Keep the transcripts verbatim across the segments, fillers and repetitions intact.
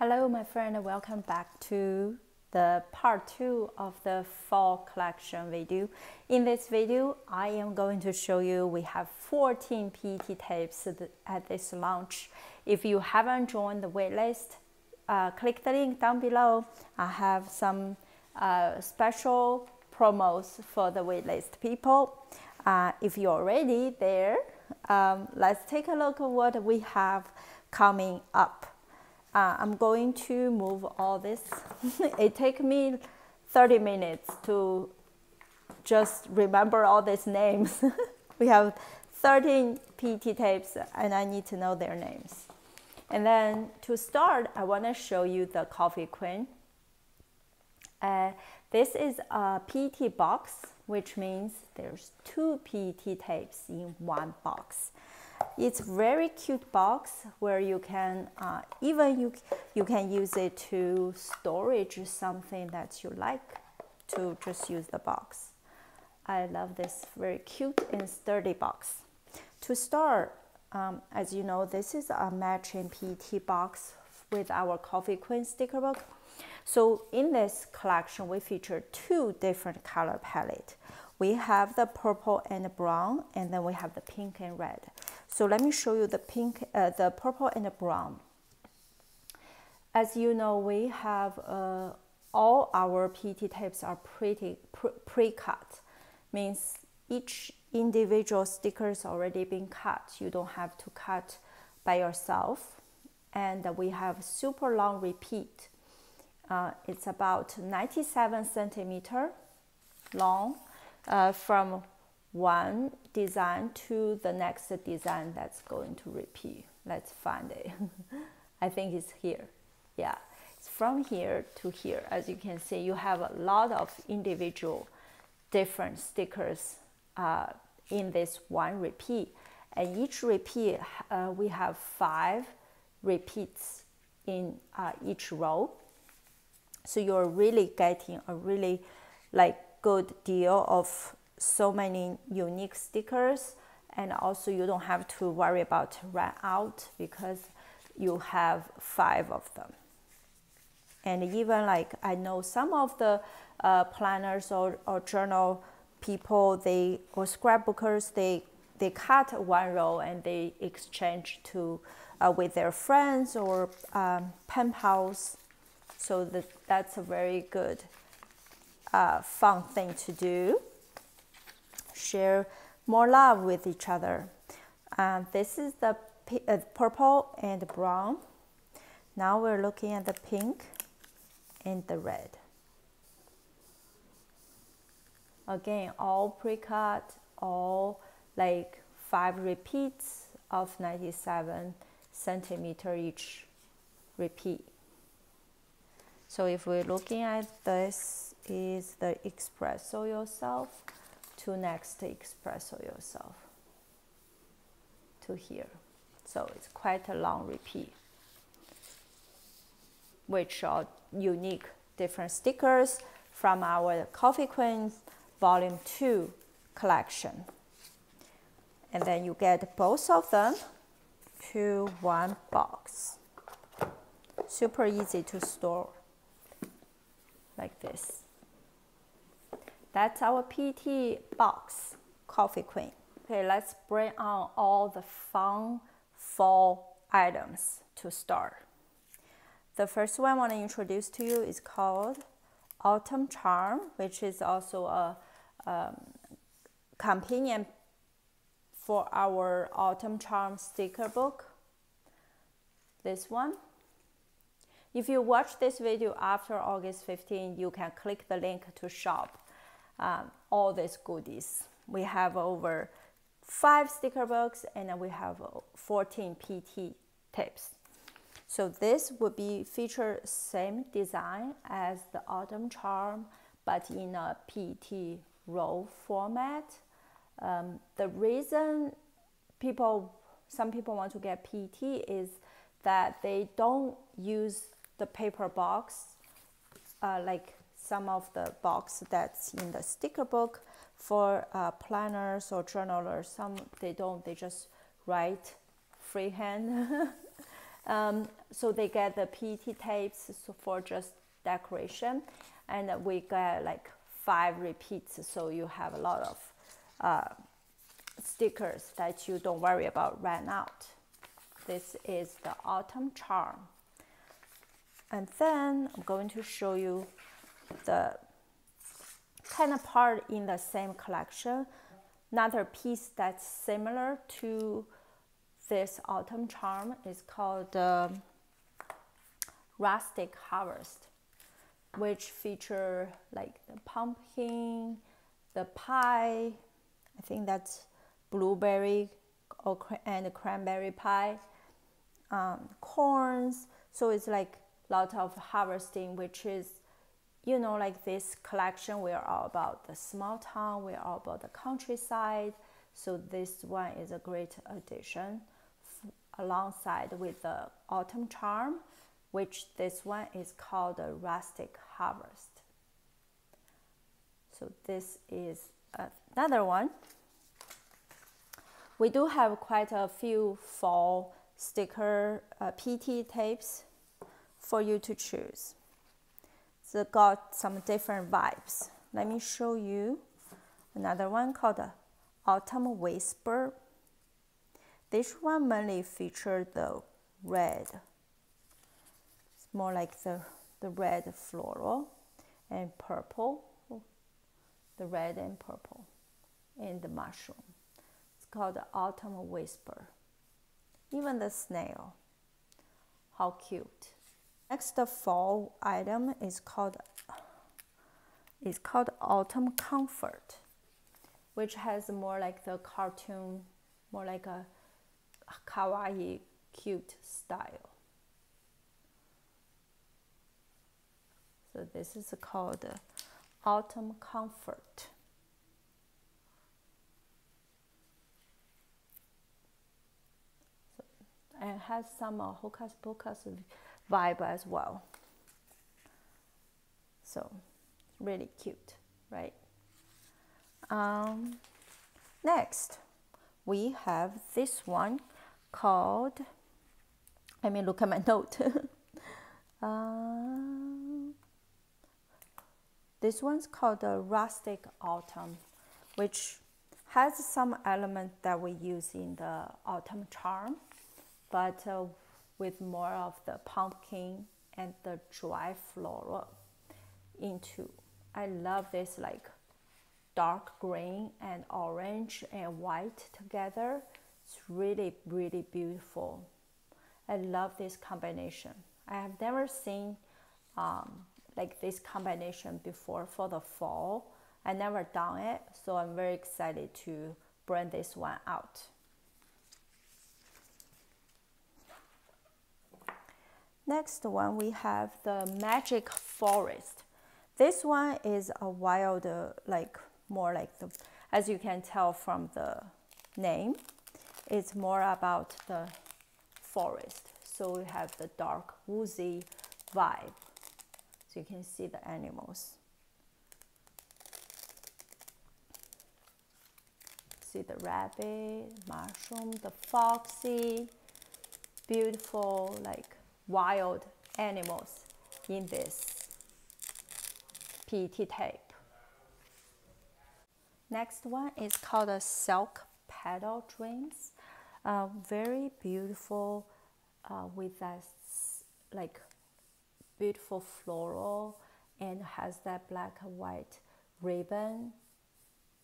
Hello my friend, and welcome back to the part two of the fall collection video. In this video I am going to show you we have fourteen P E T tapes at this launch. If you haven't joined the waitlist, uh, click the link down below. I have some uh, special promos for the waitlist people. Uh, if you're already there, um, let's take a look at what we have coming up. Uh, I'm going to move all this. It takes me thirty minutes to just remember all these names. We have thirteen P E T tapes and I need to know their names. And then to start, I want to show you the Coffee Queen. Uh, this is a P E T box, which means there's two P E T tapes in one box. It's very cute box where you can uh, even you you can use it to storage something that you like, to just use the box. I love this very cute and sturdy box. To start, um, as you know, this is a matching P E T box with our Coffee Queen sticker book. So in this collection, we feature two different color palette. We have the purple and the brown, and then we have the pink and red. So let me show you the pink, uh, the purple and the brown. As you know, we have uh, all our P E T tapes are pretty pre-cut, means each individual sticker's already been cut. You don't have to cut by yourself, and we have super long repeat. Uh, it's about ninety-seven centimeter long, uh, from one design to the next design that's going to repeat. Let's find it. I think it's here. Yeah, it's from here to here. As you can see, you have a lot of individual different stickers uh, in this one repeat, and each repeat uh, we have five repeats in uh, each row. So you're really getting a really like good deal of so many unique stickers, and also you don't have to worry about run out because you have five of them. And even like I know some of the uh, planners or, or journal people, they or scrapbookers, they they cut one row and they exchange to uh, with their friends or um, pen pals. So that, that's a very good, uh, fun thing to do. Share more love with each other. Uh, this is the uh, purple and the brown. Now we're looking at the pink and the red. Again, all pre-cut, all like five repeats of ninety-seven centimeter each repeat. So if we're looking at this, is the Espresso Yourself to next Espresso Yourself to here. So it's quite a long repeat, which are unique different stickers from our Coffee Queen Volume two collection. And then you get both of them to one box. Super easy to store. Like this. That's our P E T box, Coffee Queen. Okay, let's bring on all the fun fall items to start. The first one I want to introduce to you is called Autumn Charm, which is also a um, companion for our Autumn Charm sticker book. This one. If you watch this video after August fifteenth, you can click the link to shop um, all these goodies. We have over five sticker books and we have fourteen P E T tapes. So this would be feature same design as the Autumn Charm, but in a P E T roll format. Um, the reason people, some people want to get P E T is that they don't use the paper box, uh, like some of the box that's in the sticker book for uh, planners or journalers. Some they don't, they just write freehand Um, so they get the P E T tapes for just decoration, and we got like five repeats, so you have a lot of uh, stickers that you don't worry about run out. This is the Autumn Charm. And then I'm going to show you the kind of part in the same collection, another piece that's similar to this Autumn Charm is called uh, Rustic Harvest, which feature like the pumpkin, the pie, I think that's blueberry or cra and cranberry pie, um, corns. So it's like a lot of harvesting, which is, you know, like this collection, we are all about the small town, we are all about the countryside. So this one is a great addition alongside with the Autumn Charm, which this one is called a Rustic Harvest. So this is another one. We do have quite a few fall sticker uh, P E T tapes for you to choose. So got some different vibes. Let me show you another one called the Autumn Whisper. This one mainly features the red. It's more like the, the red floral and purple. The red and purple and the mushroom. It's called the Autumn Whisper. Even the snail. How cute. Next, the fall item is called, is called Autumn Comfort, which has more like the cartoon, more like a kawaii, cute style. So this is called Autumn Comfort. So, and it has some uh, hokus pokus vibe as well. So really cute, right? Um, next we have this one called, let me look at my note. um, this one's called the Rustic Autumn, which has some element that we use in the Autumn Charm, but uh, with more of the pumpkin and the dry floral into. I love this like dark green and orange and white together. It's really, really beautiful. I love this combination. I have never seen um, like this combination before for the fall. I never done it, so I'm very excited to bring this one out. Next one, we have the Magic Forest. This one is a wild, uh, like more like the, as you can tell from the name, it's more about the forest. So we have the dark woozy vibe. So you can see the animals. See the rabbit, mushroom, the foxy, beautiful, like wild animals in this P E T tape. Next one is called a Silk Petal Dreams. Uh, very beautiful uh, with that like beautiful floral and has that black and white ribbon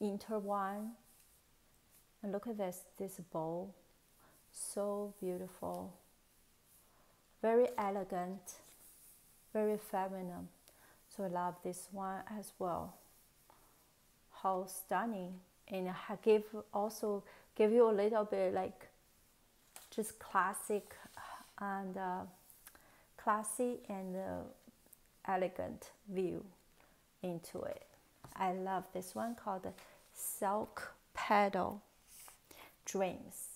intertwined. And look at this, this bow, so beautiful. Very elegant, very feminine. So I love this one as well. How stunning. And I give also give you a little bit like just classic and uh, classy and uh, elegant view into it. I love this one called Silk Petal Dreams.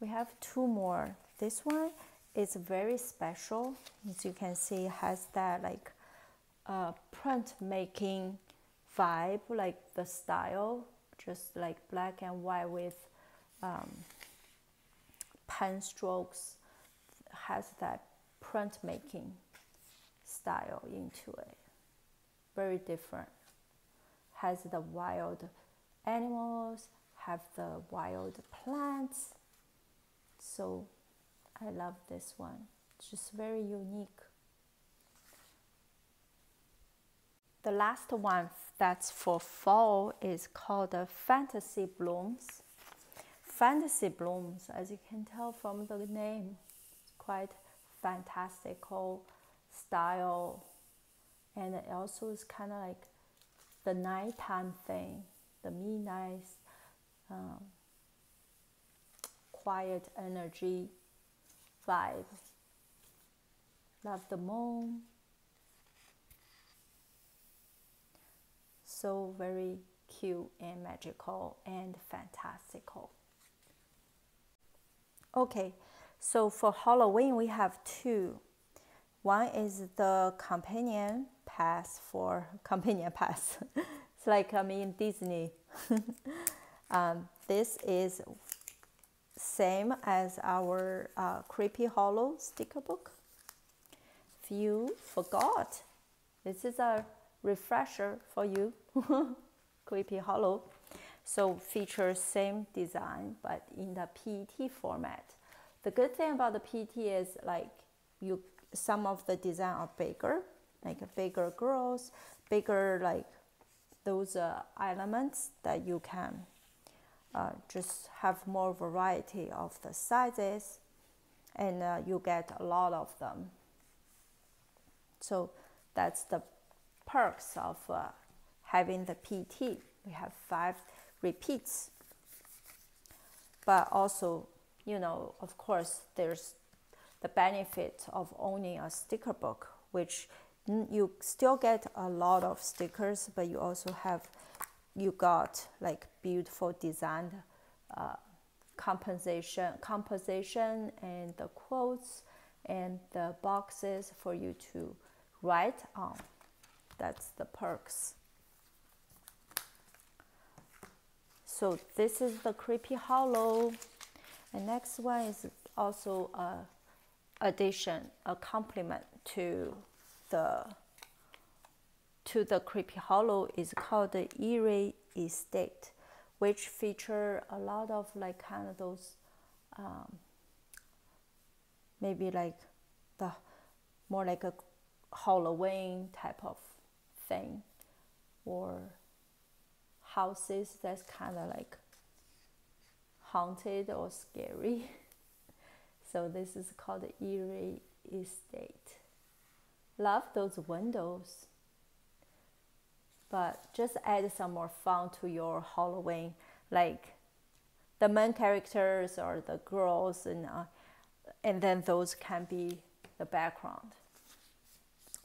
We have two more. This one is very special. As you can see, it has that like uh, printmaking vibe, like the style, just like black and white with um, pen strokes, has that printmaking style into it. Very different. Has the wild animals, have the wild plants. So I love this one. It's just very unique. The last one that's for fall is called the Fantasy Blooms. Fantasy Blooms, as you can tell from the name, it's quite fantastical style. And it also is kind of like the nighttime thing, the midnight, um, quiet energy vibe. Love the moon. So very cute and magical and fantastical. Okay, so for Halloween, we have two. One is the companion pass for companion pass. It's like I'm in Disney. um, this is same as our uh, Creepy Hollow sticker book. If you forgot, this is a refresher for you. Creepy Hollow. So features same design, but in the P E T format. The good thing about the P E T is like you, some of the design are bigger, like bigger girls, bigger like those uh, elements that you can uh, just have more variety of the sizes, and uh, you get a lot of them. So that's the perks of uh, having the P E T. We have five repeats, but also, you know, of course, there's the benefit of owning a sticker book, which you still get a lot of stickers, but you also have, you got like beautiful designed uh, compensation, composition and the quotes and the boxes for you to write on. That's the perks. So this is the Creepy Hollow. And next one is also a addition, a complement to the to the Creepy Hollow, is called the Eerie Estate, which feature a lot of like kind of those um, maybe like the more like a Halloween type of thing, or houses that's kind of like haunted or scary. So this is called the Eerie Estate. Love those windows. But just add some more fun to your Halloween, like the main characters or the girls, and uh, and then those can be the background.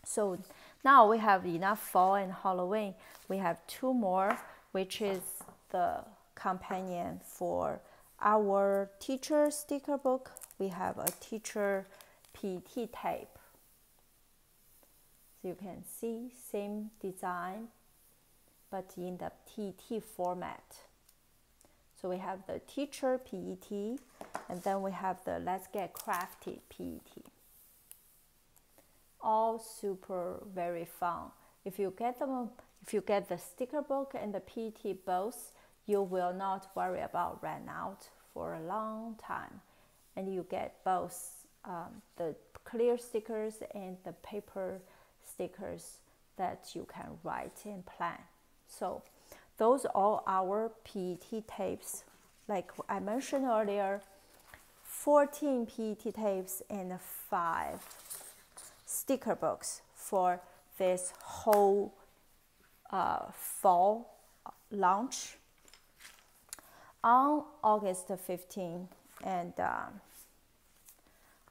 So now we have enough fall and Halloween. We have two more, which is the companion for our teacher sticker book. We have a teacher P E T type. So you can see same design, but in the P E T format. So we have the teacher P E T, and then we have the Let's Get Crafty P E T. All super very fun. If you get them, if you get the sticker book and the P E T both, you will not worry about run out for a long time. And you get both um, the clear stickers and the paper stickers that you can write and plan. So those are our P E T tapes. Like I mentioned earlier, fourteen P E T tapes and five sticker books for this whole uh, fall launch on August fifteenth. And um,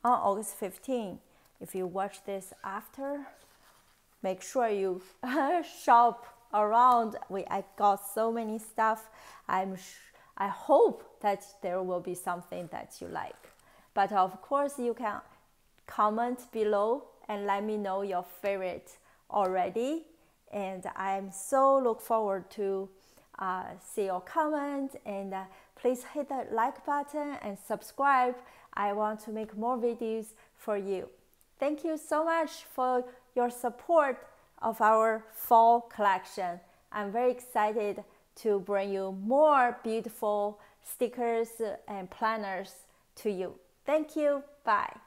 on August fifteenth, if you watch this after, make sure you shop around. We I got so many stuff. I'm sh I hope that there will be something that you like. But of course, you can comment below and let me know your favorite already. And I'm so look forward to uh, see your comment, and uh, please hit the like button and subscribe. I want to make more videos for you. Thank you so much for your support of our fall collection. I'm very excited to bring you more beautiful stickers and planners to you. Thank you. Bye.